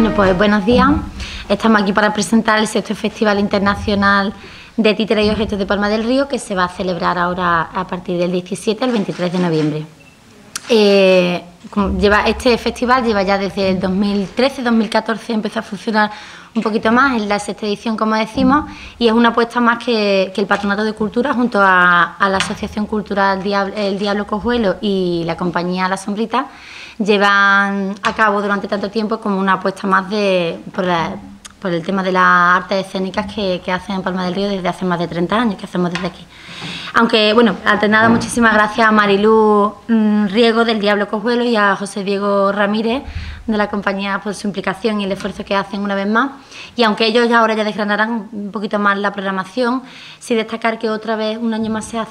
Bueno, pues buenos días. Estamos aquí para presentar el sexto Festival Internacional de Títeres y Objetos de Palma del Río, que se va a celebrar ahora a partir del 17 al 23 de noviembre. Este festival lleva ya desde el 2013, 2014 empezó a funcionar un poquito más, en la sexta edición, como decimos, y es una apuesta más que el Patronato de Cultura, junto a la Asociación Cultural el Diablo Cojuelo y la compañía La Sombrita, llevan a cabo durante tanto tiempo como una apuesta más por el tema de las artes escénicas que hacen en Palma del Río desde hace más de 30 años, que hacemos desde aquí. Aunque, bueno, antes nada, muchísimas gracias a Marilú Riego del Diablo Cojuelo y a José Diego Ramírez de la compañía por su implicación y el esfuerzo que hacen una vez más. Y aunque ellos ahora ya desgranarán un poquito más la programación, sí destacar que otra vez, un año más, se ha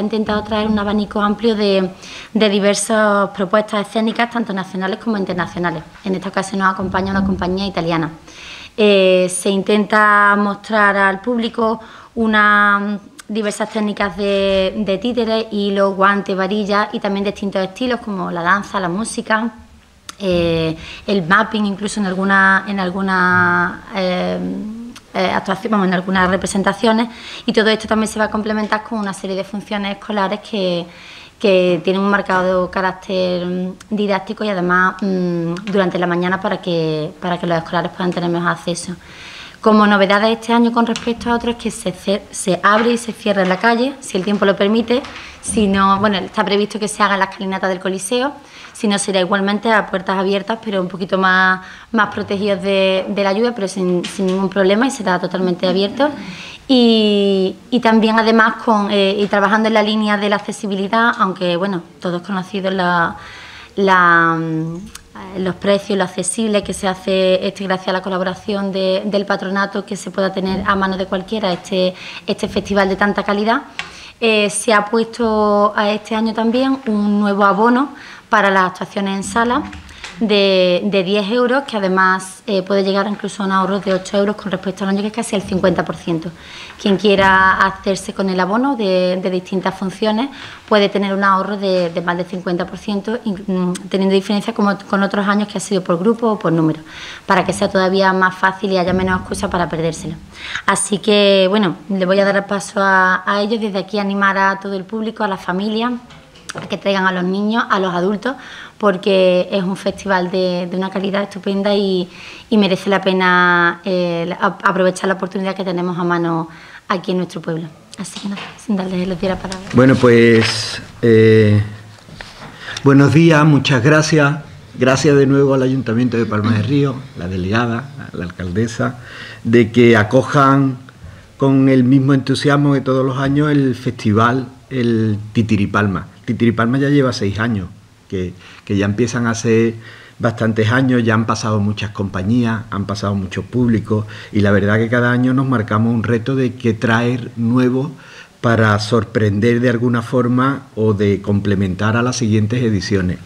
intentado traer un abanico amplio de diversas propuestas escénicas, tanto nacionales como internacionales. En esta ocasión nos acompaña una compañía italiana. Se intenta mostrar al público diversas técnicas de títeres, hilo, guante, varilla, y también distintos estilos como la danza, la música, el mapping, incluso en algunas representaciones, y todo esto también se va a complementar con una serie de funciones escolares que tienen un marcado carácter didáctico y además durante la mañana para que los escolares puedan tener mejor acceso. Como novedad de este año con respecto a otros, es que se abre y se cierra en la calle, si el tiempo lo permite. Si no, bueno, está previsto que se haga en la escalinata del Coliseo, si no será igualmente a puertas abiertas, pero un poquito más protegidos de la lluvia, pero sin ningún problema, y será totalmente abierto. Y también, además, trabajando en la línea de la accesibilidad, aunque, bueno, todos conocidos los precios, lo accesible que se hace gracias a la colaboración del patronato, que se pueda tener a mano de cualquiera este festival de tanta calidad. Se ha puesto a este año también un nuevo abono para las actuaciones en sala de 10 euros, que además puede llegar incluso a un ahorro de 8 euros con respecto al año, que es casi el 50%. Quien quiera hacerse con el abono de distintas funciones puede tener un ahorro de más del 50%, teniendo diferencia como con otros años, que ha sido por grupo o por número, para que sea todavía más fácil y haya menos excusa para perdérselo. Así que, bueno, le voy a dar el paso a ellos. Desde aquí animar a todo el público, a las familias, a que traigan a los niños, a los adultos, porque es un festival de una calidad estupenda y merece la pena aprovechar la oportunidad que tenemos a mano aquí en nuestro pueblo. Así que nada, sin darles los días la palabra. Bueno, pues buenos días, muchas gracias. Gracias de nuevo al Ayuntamiento de Palma del Río, la delegada, la alcaldesa, de que acojan con el mismo entusiasmo de todos los años el festival, el Titiripalma. Titiripalma ya lleva 6 años, que ya empiezan hace bastantes años, ya han pasado muchas compañías, han pasado muchos públicos, y la verdad que cada año nos marcamos un reto de qué traer nuevo para sorprender de alguna forma o de complementar a las siguientes ediciones.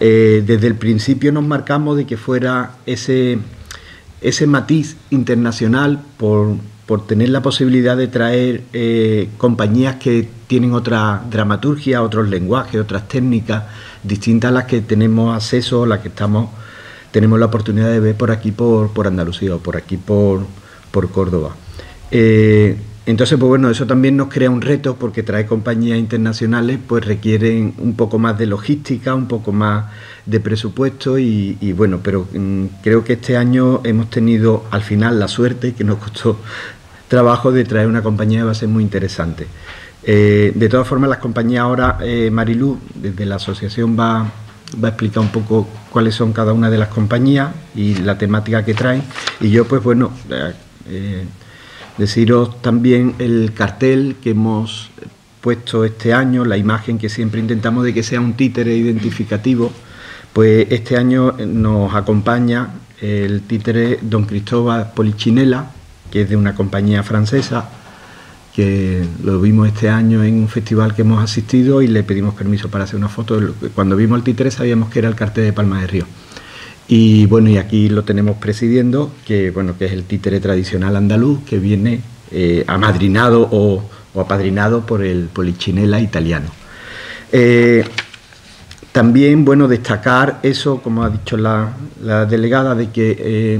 Desde el principio nos marcamos de que fuera ese matiz internacional por tener la posibilidad de traer compañías que tienen otra dramaturgia, otros lenguajes, otras técnicas distintas a las que tenemos acceso, a las que tenemos la oportunidad de ver por aquí, por Andalucía, o por aquí, por Córdoba. Entonces, pues bueno, eso también nos crea un reto, porque traer compañías internacionales pues requieren un poco más de logística, un poco más de presupuesto y bueno, pero creo que este año hemos tenido al final la suerte, que nos costó trabajo, de traer una compañía de base muy interesante. De todas formas, las compañías ahora, Marilú, desde la asociación va a explicar un poco cuáles son cada una de las compañías y la temática que traen, y yo pues bueno... deciros también el cartel que hemos puesto este año, la imagen que siempre intentamos de que sea un títere identificativo, pues este año nos acompaña el títere Don Cristóbal Polichinela, que es de una compañía francesa, que lo vimos este año en un festival que hemos asistido y le pedimos permiso para hacer una foto. Cuando vimos el títere sabíamos que era el cartel de Palma del Río. Y bueno, y aquí lo tenemos presidiendo, que bueno, que es el títere tradicional andaluz, que viene amadrinado o apadrinado por el Polichinela italiano. También, bueno, destacar eso, como ha dicho la delegada, de que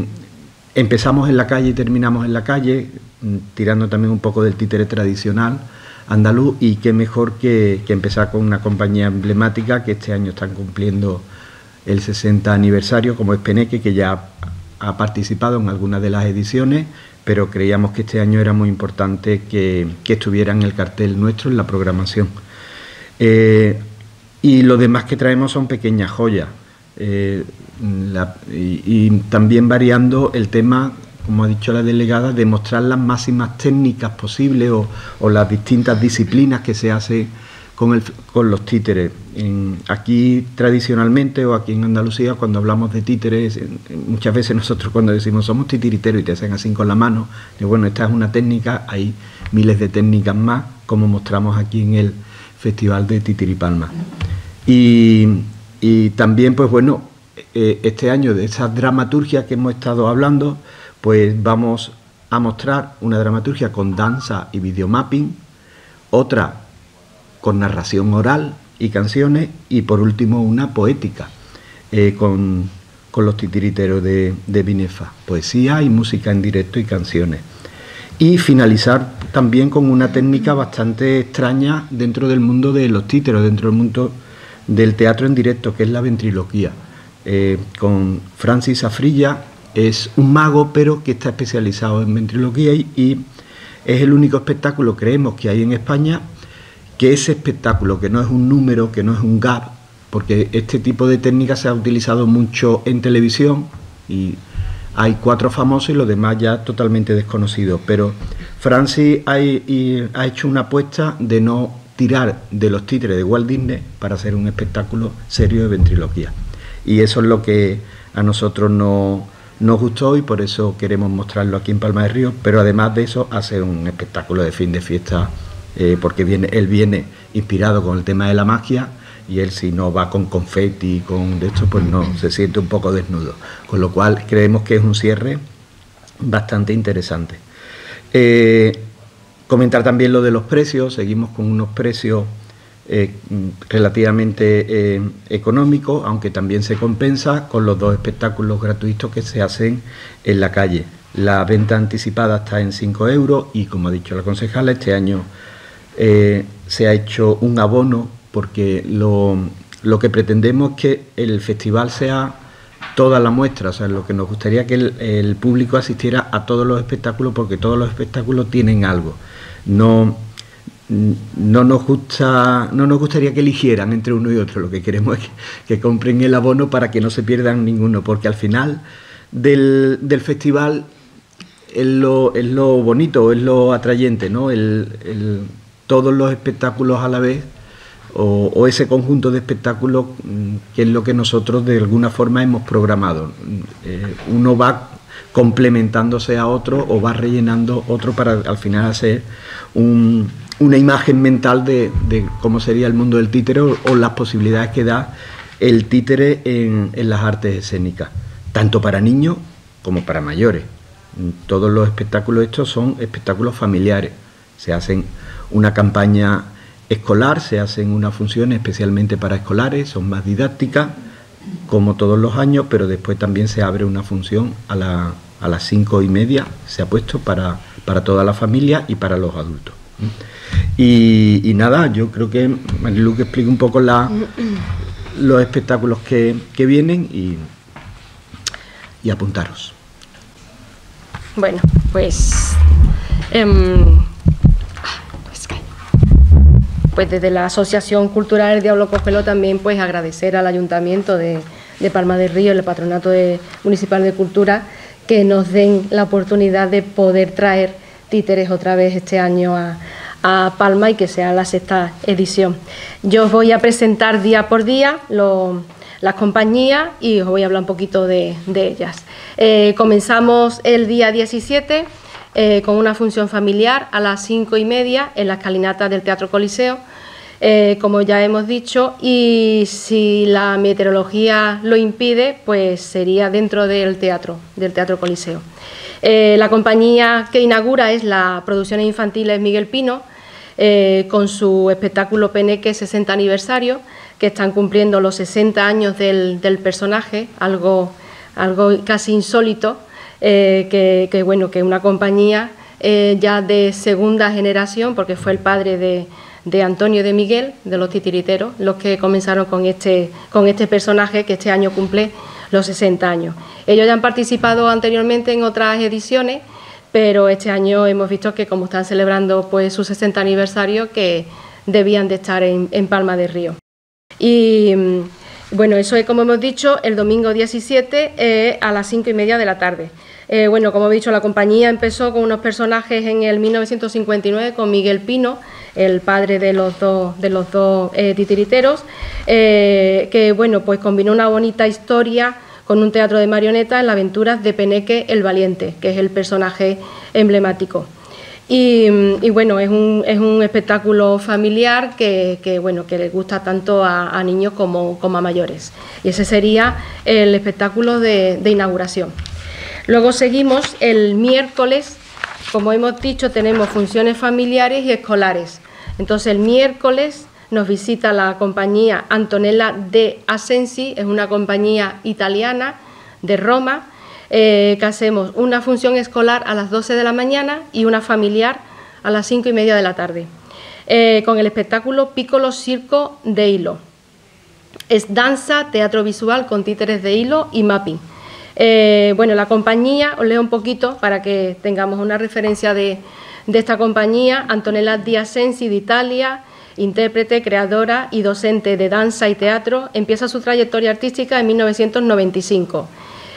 empezamos en la calle y terminamos en la calle, tirando también un poco del títere tradicional andaluz, y qué mejor que empezar con una compañía emblemática que este año están cumpliendo el 60 aniversario, como es Peneque, que ya ha participado en algunas de las ediciones, pero creíamos que este año era muy importante que estuviera en el cartel nuestro, en la programación. Y lo demás que traemos son pequeñas joyas, y también variando el tema, como ha dicho la delegada, de mostrar las máximas técnicas posibles o las distintas disciplinas que se hacen con los títeres. Aquí tradicionalmente, o aquí en Andalucía, cuando hablamos de títeres, muchas veces nosotros cuando decimos somos titiriteros y te hacen así con la mano, y bueno, esta es una técnica, hay miles de técnicas más, como mostramos aquí en el Festival de Titiripalma. Y también, pues bueno, este año, de esa dramaturgia que hemos estado hablando, pues vamos a mostrar una dramaturgia con danza y videomapping, otra con narración oral y canciones, y por último una poética con los titiriteros de Binéfar, poesía y música en directo y canciones. Y finalizar también con una técnica bastante extraña dentro del mundo de los títeros, dentro del mundo del teatro en directo, que es la ventriloquía. Con Francis Zafrilla, es un mago, pero que está especializado en ventriloquía, y es el único espectáculo, creemos, que hay en España, que ese espectáculo, que no es un número, que no es un gag, porque este tipo de técnica se ha utilizado mucho en televisión, y hay 4 famosos y los demás ya totalmente desconocidos, pero Francis ha hecho una apuesta de no tirar de los títeres de Walt Disney para hacer un espectáculo serio de ventriloquía, y eso es lo que a nosotros nos gustó, y por eso queremos mostrarlo aquí en Palma del Río. Pero además de eso, hace un espectáculo de fin de fiesta, porque él viene inspirado con el tema de la magia, y él, si no va con confeti y con de esto, pues no, se siente un poco desnudo, con lo cual creemos que es un cierre bastante interesante. Comentar también lo de los precios. Seguimos con unos precios relativamente económicos, aunque también se compensa con los 2 espectáculos gratuitos que se hacen en la calle. La venta anticipada está en 5 euros, y como ha dicho la concejala, este año se ha hecho un abono, porque lo que pretendemos es que el festival sea toda la muestra. O sea, lo que nos gustaría que el público asistiera a todos los espectáculos, porque todos los espectáculos tienen algo. No nos gustaría que eligieran entre uno y otro. Lo que queremos es que compren el abono para que no se pierdan ninguno, porque al final del festival es lo bonito, es lo atrayente, ¿no? Todos los espectáculos a la vez, o ese conjunto de espectáculos, que es lo que nosotros de alguna forma hemos programado. Uno va complementándose a otro, o va rellenando otro, para al final hacer una imagen mental de cómo sería el mundo del títere, o las posibilidades que da el títere en las artes escénicas, tanto para niños como para mayores. Todos los espectáculos estos son espectáculos familiares. Se hacen una campaña escolar, se hacen unas funciones especialmente para escolares, son más didácticas, como todos los años, pero después también se abre una función a las 5:30, se ha puesto para toda la familia y para los adultos. Y nada, yo creo que Marilú que explique un poco los espectáculos que vienen, y apuntaros. Bueno, pues desde la Asociación Cultural el Diablo Cojuelo también, pues agradecer al Ayuntamiento de Palma del Río, el Patronato Municipal de Cultura, que nos den la oportunidad de poder traer títeres otra vez este año a Palma, y que sea la 6ª edición. Yo os voy a presentar día por día las compañías, y os voy a hablar un poquito de ellas. Comenzamos el día 17... con una función familiar a las 5:30... en la escalinata del Teatro Coliseo, como ya hemos dicho, y si la meteorología lo impide, pues sería dentro del Teatro Coliseo. La compañía que inaugura es la Producciones Infantiles Miguel Pino, con su espectáculo Peneque 60 aniversario... que están cumpliendo los 60 años del personaje, algo casi insólito, que una compañía ya de segunda generación, porque fue el padre de Antonio de Miguel, de los titiriteros, los que comenzaron con este personaje que este año cumple los 60 años. Ellos ya han participado anteriormente en otras ediciones, pero este año hemos visto que, como están celebrando pues su 60 aniversario, que debían de estar en Palma del Río. Y bueno, eso es, como hemos dicho, el domingo 17 a las 5:30 de la tarde. Como he dicho, la compañía empezó con unos personajes en el 1959 con Miguel Pino, el padre de los dos titiriteros, que combinó una bonita historia con un teatro de marionetas en las aventuras de Peneque el Valiente, que es el personaje emblemático. Y es un espectáculo familiar que le gusta tanto a niños como a mayores. Y ese sería el espectáculo de inauguración. Luego seguimos el miércoles. Como hemos dicho, tenemos funciones familiares y escolares. Entonces, el miércoles nos visita la compañía Antonella D'Iasensi, es una compañía italiana de Roma, que hacemos una función escolar a las 12 de la mañana y una familiar a las 5:30 de la tarde, con el espectáculo Piccolo Circo de Hilo. Es danza, teatro visual con títeres de hilo y mapping. La compañía, os leo un poquito para que tengamos una referencia de esta compañía. Antonella D'Iasensi, de Italia, intérprete, creadora y docente de danza y teatro, empieza su trayectoria artística en 1995.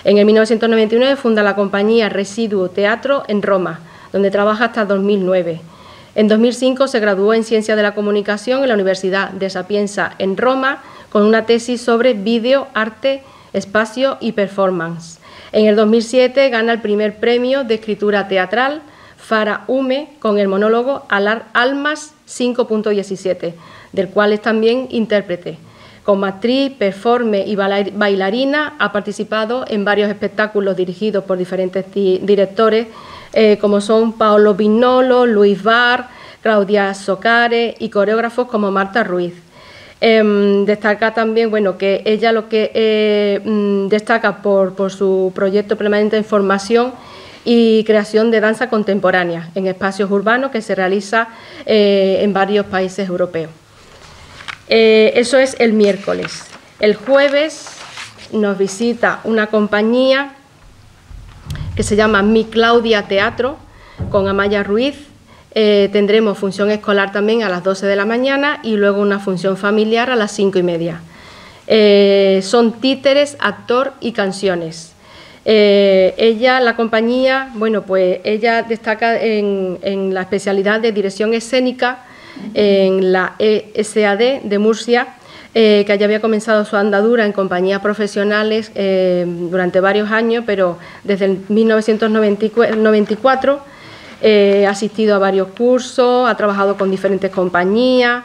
En el 1999 funda la compañía Residuo Teatro en Roma, donde trabaja hasta 2009. En 2005 se graduó en Ciencias de la Comunicación en la Universidad de Sapienza en Roma, con una tesis sobre vídeo, arte, espacio y performance. En el 2007 gana el primer premio de escritura teatral Fara Ume con el monólogo Almas 5.17, del cual es también intérprete. Como actriz, performer y bailarina, ha participado en varios espectáculos dirigidos por diferentes directores, como son Paolo Vinolo, Luis Barr, Claudia Socare, y coreógrafos como Marta Ruiz. Destaca también que ella lo que destaca por su proyecto permanente en formación y creación de danza contemporánea en espacios urbanos que se realiza en varios países europeos. Eso es el miércoles. El jueves nos visita una compañía que se llama Miclaudia Teatro con Amaya Ruiz. Tendremos función escolar también a las 12 de la mañana y luego una función familiar a las 5:30. Son títeres, actor y canciones. La compañía destaca en la especialidad de dirección escénica en la ESAD de Murcia, que ya había comenzado su andadura en compañías profesionales durante varios años, pero desde el 1994... ha asistido a varios cursos, ha trabajado con diferentes compañías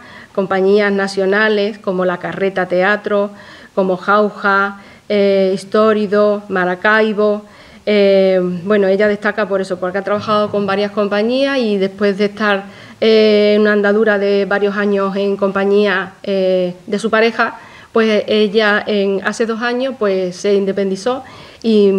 nacionales como La Carreta Teatro, como Jauja, Histórido, Maracaibo. Ella destaca por eso, porque ha trabajado con varias compañías y después de estar en una andadura de varios años en compañía de su pareja, pues ella hace 2 años pues se independizó y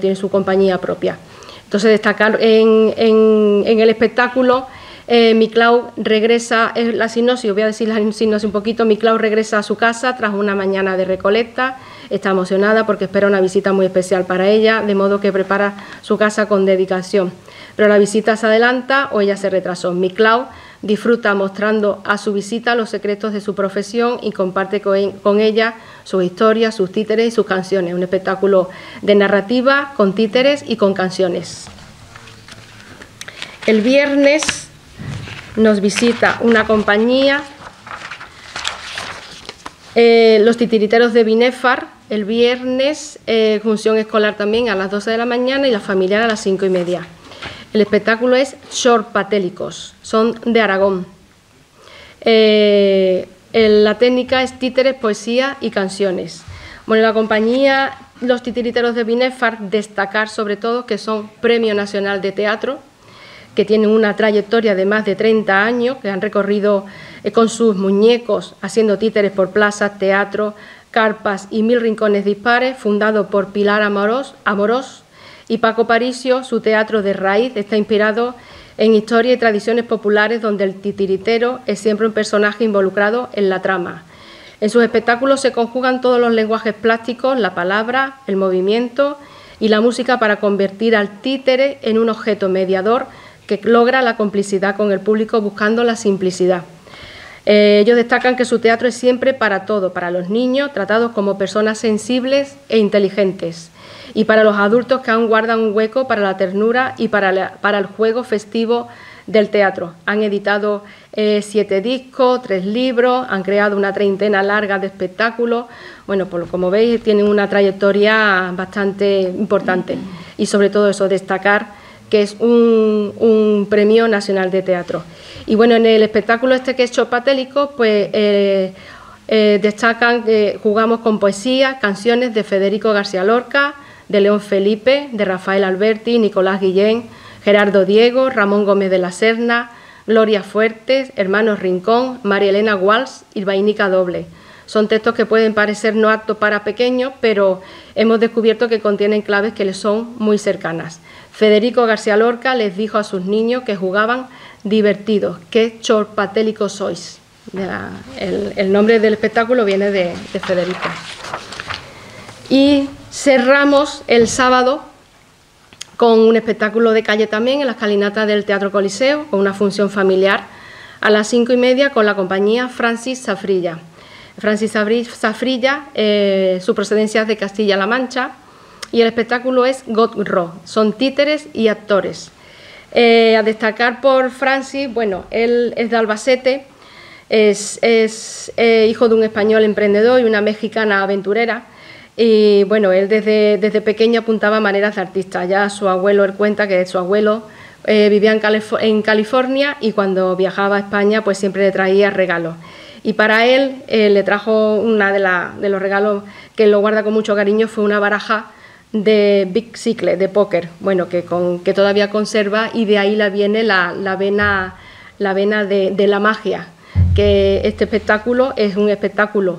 tiene su compañía propia. Entonces, destacar en el espectáculo, Miclau regresa, es la sinopsis, voy a decir la sinopsis un poquito. Miclau regresa a su casa tras una mañana de recolecta, está emocionada porque espera una visita muy especial para ella, de modo que prepara su casa con dedicación. Pero la visita se adelanta o ella se retrasó. Miclau disfruta mostrando a su visita los secretos de su profesión y comparte con ella sus historias, sus títeres y sus canciones. Un espectáculo de narrativa con títeres y con canciones. El viernes nos visita una compañía, los titiriteros de Binéfar. El viernes, función escolar también a las 12 de la mañana y la familiar a las 5:30. El espectáculo es Chorpatélicos, son de Aragón. La técnica es títeres, poesía y canciones. La compañía Los Titiriteros de Binéfar, destacar sobre todo que son Premio Nacional de Teatro, que tienen una trayectoria de más de 30 años, que han recorrido con sus muñecos haciendo títeres por plazas, teatros, carpas y mil rincones dispares, fundado por Pilar Amorós y Paco Paricio. Su teatro de raíz está inspirado en historia y tradiciones populares, donde el titiritero es siempre un personaje involucrado en la trama. En sus espectáculos se conjugan todos los lenguajes plásticos, la palabra, el movimiento y la música para convertir al títere en un objeto mediador que logra la complicidad con el público buscando la simplicidad. Ellos destacan que su teatro es siempre para todo, para los niños, tratados como personas sensibles e inteligentes, y para los adultos que aún guardan un hueco para la ternura y para el juego festivo del teatro. Han editado 7 discos, 3 libros, han creado una treintena larga de espectáculos. Bueno, pues como veis, tienen una trayectoria bastante importante y sobre todo eso, destacar que es un premio nacional de teatro. Y bueno, en el espectáculo este que es Chopatélico, pues destacan que jugamos con poesía, canciones de Federico García Lorca, de León Felipe, de Rafael Alberti, Nicolás Guillén, Gerardo Diego, Ramón Gómez de la Serna, Gloria Fuertes, Hermanos Rincón, María Elena Walsh y Vainica Doble. Son textos que pueden parecer no aptos para pequeños, pero hemos descubierto que contienen claves que les son muy cercanas. Federico García Lorca les dijo a sus niños que jugaban divertidos: qué chorpatélicos sois. El nombre del espectáculo viene de Federico. Y cerramos el sábado con un espectáculo de calle también en las escalinatas del Teatro Coliseo, con una función familiar a las 5:30 con la compañía Francis Zafrilla. Francis Zafrilla, su procedencia es de Castilla-La Mancha, y el espectáculo es God Rock, son títeres y actores. A destacar por Francis, bueno, él es de Albacete, es hijo de un español emprendedor y una mexicana aventurera. Y bueno, él desde pequeño apuntaba maneras de artista. Ya su abuelo, él cuenta que su abuelo vivía en California, y cuando viajaba a España pues siempre le traía regalos. Y para él le trajo una de los regalos que lo guarda con mucho cariño, fue una baraja de bicycle, de póker, bueno, que todavía conserva, y de ahí viene la vena de la magia, que este espectáculo es un espectáculo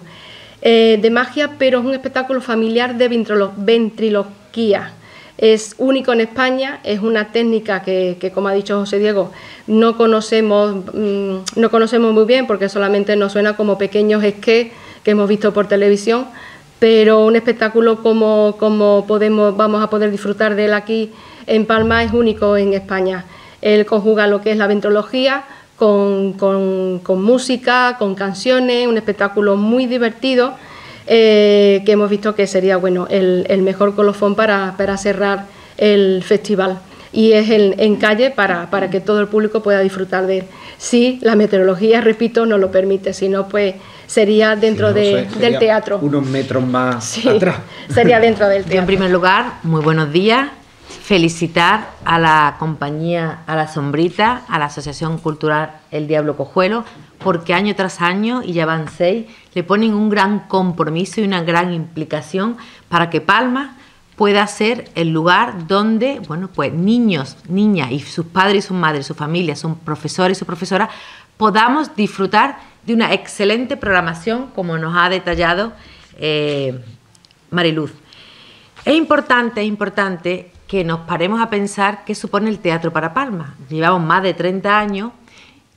de magia, pero es un espectáculo familiar de ventriloquía. Es único en España, es una técnica que como ha dicho José Diego, no conocemos muy bien, porque solamente nos suena como pequeños esqués que hemos visto por televisión, pero un espectáculo como vamos a poder disfrutar de él aquí en Palma es único en España. Él conjuga lo que es la ventriloquía con música, con canciones, un espectáculo muy divertido que hemos visto que sería, bueno, el mejor colofón para cerrar el festival, y es en calle para que todo el público pueda disfrutar de él. Sí, la meteorología, repito, no lo permite, si no, pues sería dentro del teatro. Unos metros más atrás. Sería dentro del teatro. Yo, en primer lugar, muy buenos días. Felicitar a la compañía, a La Sombrita, a la Asociación Cultural el Diablo Cojuelo, porque año tras año, y ya van 6, le ponen un gran compromiso y una gran implicación para que Palma pueda ser el lugar donde, bueno, pues niños, niñas y sus padres y sus madres, sus familias, sus profesores y sus profesoras, podamos disfrutar de una excelente programación, como nos ha detallado Mariluz. Es importante que nos paremos a pensar qué supone el teatro para Palma. Llevamos más de 30 años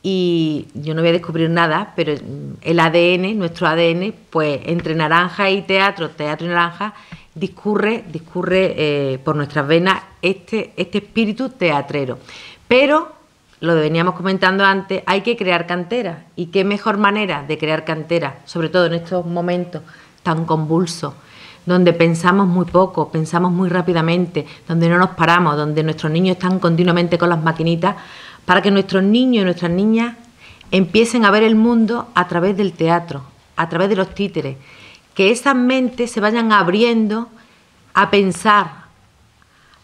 y yo no voy a descubrir nada, pero el ADN, nuestro ADN, pues entre naranja y teatro, teatro y naranja, discurre por nuestras venas este espíritu teatrero. Pero, lo veníamos comentando antes, hay que crear canteras, y qué mejor manera de crear canteras, sobre todo en estos momentos tan convulsos, donde pensamos muy poco, pensamos muy rápidamente, donde no nos paramos, donde nuestros niños están continuamente con las maquinitas, para que nuestros niños y nuestras niñas empiecen a ver el mundo a través del teatro, a través de los títeres, que esas mentes se vayan abriendo a pensar,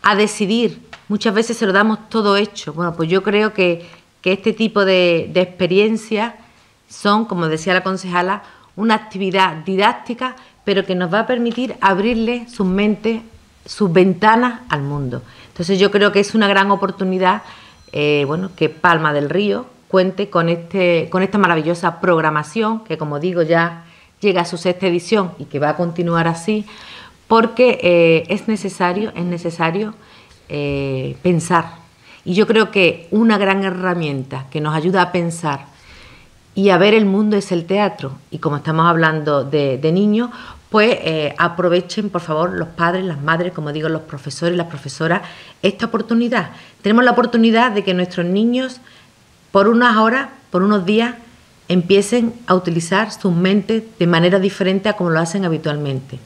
a decidir. Muchas veces se lo damos todo hecho. Bueno, pues yo creo que este tipo de experiencias son, como decía la concejala, una actividad didáctica, pero que nos va a permitir abrirle sus mentes, sus ventanas al mundo. Entonces yo creo que es una gran oportunidad bueno, que Palma del Río cuente con, esta maravillosa programación que, como digo, ya llega a su 6ª edición y que va a continuar así, porque es necesario pensar. Y yo creo que una gran herramienta que nos ayuda a pensar y a ver el mundo es el teatro. Y como estamos hablando de niños, pues aprovechen, por favor, los padres, las madres, como digo, los profesores, las profesoras, esta oportunidad. Tenemos la oportunidad de que nuestros niños, por unas horas, por unos días, empiecen a utilizar sus mentes de manera diferente a como lo hacen habitualmente.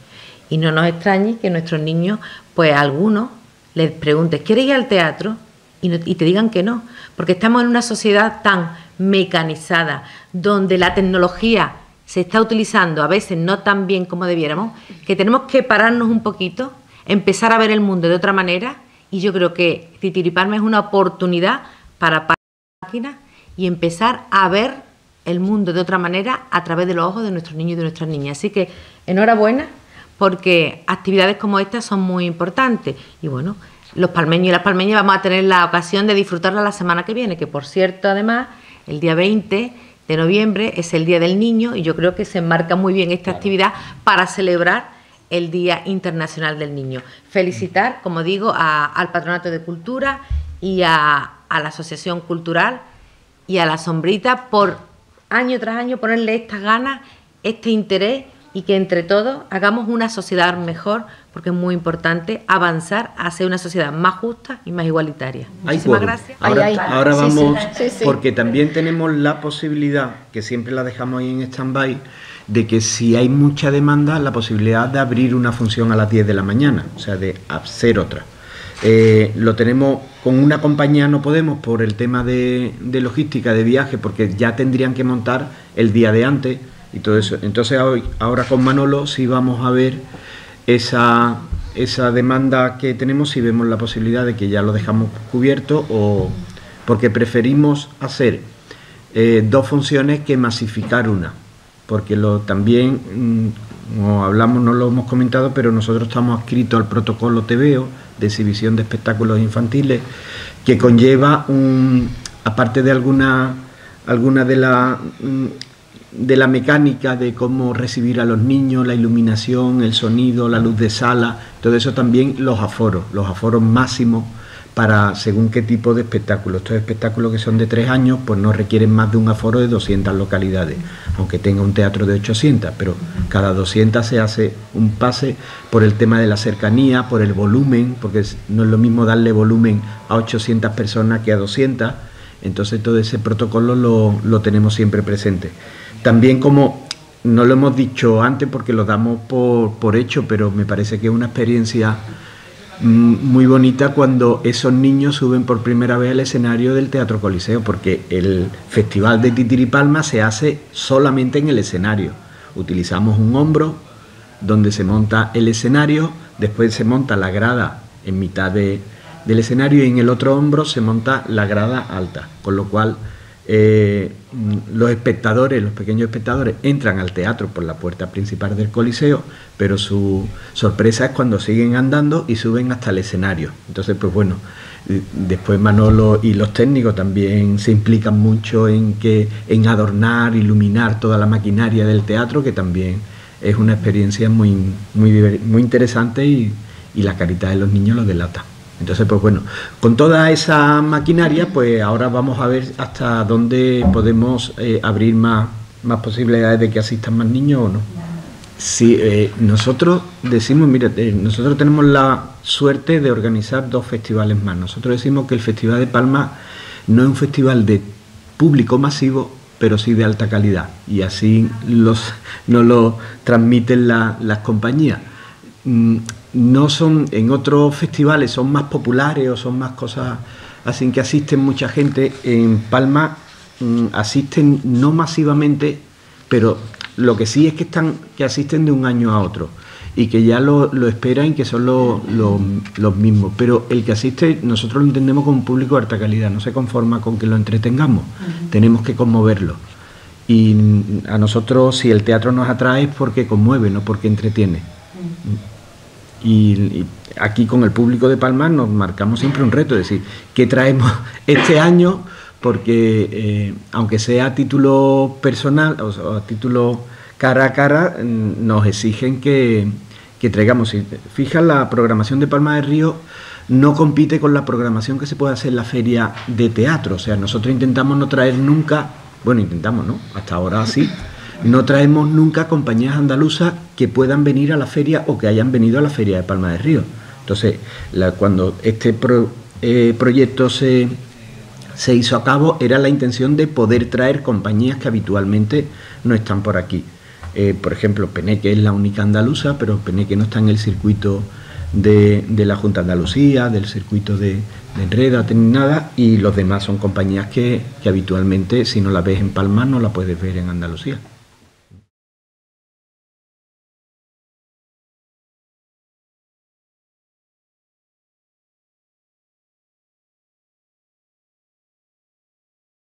Y no nos extrañe que nuestros niños, pues a algunos les pregunten, ¿quieres ir al teatro? Y te digan que no, porque estamos en una sociedad tan mecanizada, donde la tecnología se está utilizando a veces no tan bien como debiéramos, que tenemos que pararnos un poquito, empezar a ver el mundo de otra manera, y yo creo que Titiripalma es una oportunidad para parar la máquina y empezar a ver el mundo de otra manera a través de los ojos de nuestros niños y de nuestras niñas. Así que enhorabuena, porque actividades como estas son muy importantes, y bueno, los palmeños y las palmeñas vamos a tener la ocasión de disfrutarla la semana que viene, que por cierto, además, el día 20 de noviembre es el Día del Niño, y yo creo que se enmarca muy bien esta actividad para celebrar el Día Internacional del Niño. Felicitar, como digo, al Patronato de Cultura y a la Asociación Cultural y a La Sombrita por año tras año ponerle estas ganas, este interés, y que entre todos hagamos una sociedad mejor, porque es muy importante avanzar hacia una sociedad más justa y más igualitaria. Muchísimas gracias. Ahora vamos, porque también tenemos la posibilidad, que siempre la dejamos ahí en stand-by, de que si hay mucha demanda, la posibilidad de abrir una función a las 10 de la mañana, o sea, de hacer otra. Lo tenemos con una compañía, no podemos por el tema de logística, de viaje, porque ya tendrían que montar el día de antes, y todo eso. Entonces ahora con Manolo sí vamos a ver esa demanda que tenemos, si vemos la posibilidad de que ya lo dejamos cubierto, o porque preferimos hacer 2 funciones que masificar una, porque también, como hablamos, no lo hemos comentado, pero nosotros estamos adscritos al protocolo TVO de exhibición de espectáculos infantiles, que conlleva aparte de alguna de las de la mecánica de cómo recibir a los niños, la iluminación, el sonido, la luz de sala, todo eso, también los aforos máximos para según qué tipo de espectáculos. Estos espectáculos que son de 3 años, pues no requieren más de un aforo de 200 localidades, aunque tenga un teatro de 800, pero cada 200 se hace un pase por el tema de la cercanía, por el volumen, porque no es lo mismo darle volumen a 800 personas que a 200, entonces todo ese protocolo lo tenemos siempre presente. También, como no lo hemos dicho antes porque lo damos por hecho, pero me parece que es una experiencia muy bonita cuando esos niños suben por primera vez al escenario del Teatro Coliseo, porque el Festival de Titiripalma se hace solamente en el escenario. Utilizamos un hombro donde se monta el escenario, después se monta la grada en mitad del escenario, y en el otro hombro se monta la grada alta, con lo cual los pequeños espectadores entran al teatro por la puerta principal del Coliseo, pero su sorpresa es cuando siguen andando y suben hasta el escenario. Entonces, pues bueno, después Manolo y los técnicos también se implican mucho en adornar, iluminar toda la maquinaria del teatro, que también es una experiencia muy, muy, muy interesante, y la caridad de los niños lo delata. Entonces, pues bueno, con toda esa maquinaria, pues ahora vamos a ver hasta dónde podemos abrir más posibilidades de que asistan más niños o no. Sí, nosotros decimos, mira, nosotros tenemos la suerte de organizar 2 festivales más. Nosotros decimos que el Festival de Palma no es un festival de público masivo, pero sí de alta calidad, y así nos lo transmiten las compañías. No son, en otros festivales son más populares o son más cosas así que asisten mucha gente. En Palma asisten no masivamente, pero lo que sí es que asisten de un año a otro, y que ya lo esperan, que son los mismos. Pero el que asiste nosotros lo entendemos como un público de alta calidad, no se conforma con que lo entretengamos, tenemos que conmoverlo. Y a nosotros, si el teatro nos atrae, es porque conmueve, no porque entretiene. Y aquí con el público de Palma nos marcamos siempre un reto, es decir, ¿qué traemos este año? Porque aunque sea a título personal, o sea, a título cara a cara, nos exigen que traigamos. Si fijas, la programación de Palma del Río no compite con la programación que se puede hacer en la feria de teatro. O sea, nosotros intentamos no traer nunca, bueno, intentamos, ¿no? Hasta ahora sí. No traemos nunca compañías andaluzas que puedan venir a la feria o que hayan venido a la feria de Palma del Río. Entonces, cuando este proyecto se hizo a cabo, era la intención de poder traer compañías que habitualmente no están por aquí. Por ejemplo, Peneque es la única andaluza, pero Peneque no está en el circuito de la Junta de Andalucía, del circuito de Enreda, ni nada, y los demás son compañías que habitualmente, si no las ves en Palma, no las puedes ver en Andalucía.